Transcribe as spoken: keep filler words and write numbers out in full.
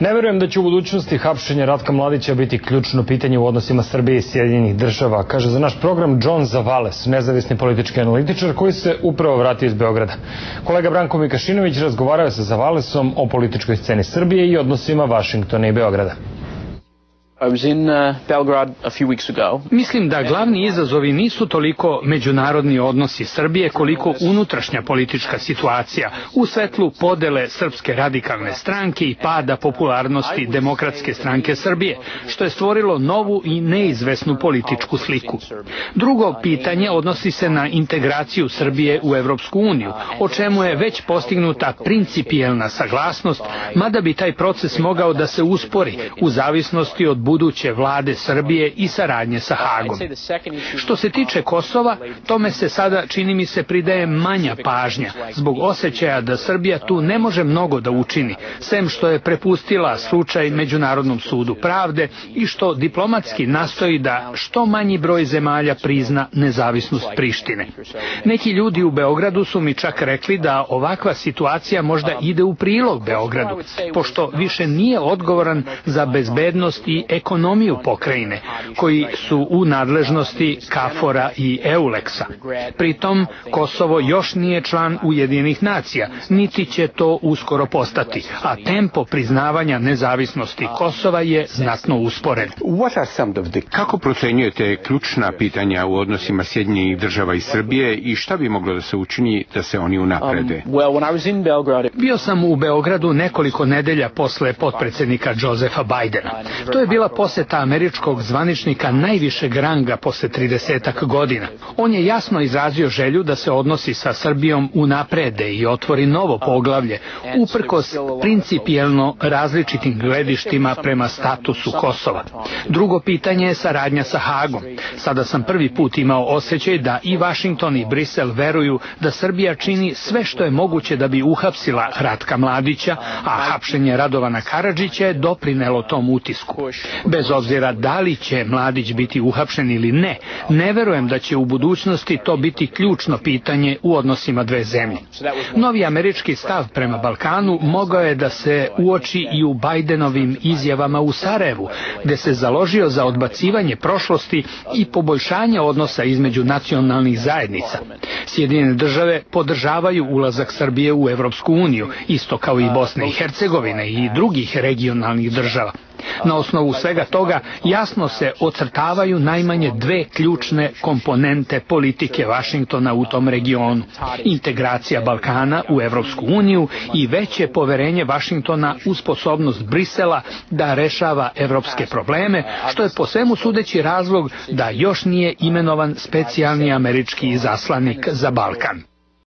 Ne verujem da će u budućnosti hapšenje Ratka Mladića biti ključno pitanje u odnosima Srbije i Sjedinjenih država, kaže za naš program Džon Zavales, nezavisni politički analitičar koji se upravo vratio iz Beograda. Kolega Branko Mikašinović razgovarao je sa Zavalesom o političkoj sceni Srbije i odnosima Vašingtona i Beograda. Mislim da glavni izazovi nisu toliko međunarodni odnosi Srbije koliko unutrašnja politička situacija u svetlu podele Srpske radikalne stranke i pada popularnosti Demokratske stranke Srbije, što je stvorilo novu i neizvesnu političku sliku. Drugo pitanje odnosi se na integraciju Srbije u Evropsku uniju, o čemu je već postignuta principijelna saglasnost, mada bi taj proces mogao da se uspori u zavisnosti od buduće vlade Srbije i saradnje sa Hagom. Što se tiče Kosova, tome se sada, čini mi se, pridaje manja pažnja zbog osjećaja da Srbija tu ne može mnogo da učini, sem što je prepustila slučaj Međunarodnom sudu pravde i što diplomatski nastoji da što manji broj zemalja prizna nezavisnost Prištine. Neki ljudi u Beogradu su mi čak rekli da ovakva situacija možda ide u prilog Beogradu, pošto više nije odgovoran za bezbednost i ekonomiju pokrajine, koji su u nadležnosti KFOR-a i EULEX-a. Pritom, Kosovo još nije član Ujedinjenih nacija, niti će to uskoro postati, a tempo priznavanja nezavisnosti Kosova je znatno usporen. Kako procenjujete ključna pitanja u odnosima Sjedinjenih država i Srbije i šta bi moglo da se učini da se oni unaprede? Bio sam u Beogradu nekoliko nedelja posle potpredsednika Jozefa Bajdena. To je bila poseta američkog zvaničnika najvišeg ranga posle tridesetak godina. On je jasno izrazio želju da se odnosi sa Srbijom unaprede i otvori novo poglavlje, uprkos principijelno različitim gledištima prema statusu Kosova. Drugo pitanje je saradnja sa Hagom. Sada sam prvi put imao osjećaj da i Vašington i Brisel veruju da Srbija čini sve što je moguće da bi uhapsila Ratka Mladića, a hapšenje Radovana Karadžića je doprinelo tom utisku. Bez obzira da li će Mladić biti uhapšen ili ne, ne verujem da će u budućnosti to biti ključno pitanje u odnosima dve zemlje. Novi američki stav prema Balkanu mogao je da se uoči i u Bajdenovim izjavama u Sarajevu, gde se založio za odbacivanje prošlosti i poboljšanje odnosa između nacionalnih zajednica. Sjedinjene države podržavaju ulazak Srbije u Evropsku uniju, isto kao i Bosne i Hercegovine i drugih regionalnih država. Na osnovu svega toga jasno se ocrtavaju najmanje dve ključne komponente politike Vašingtona u tom regionu. Integracija Balkana u Evropsku uniju i veće poverenje Vašingtona u sposobnost Brisela da rešava evropske probleme, što je po svemu sudeći razlog da još nije imenovan specijalni američki izaslanik za Balkan.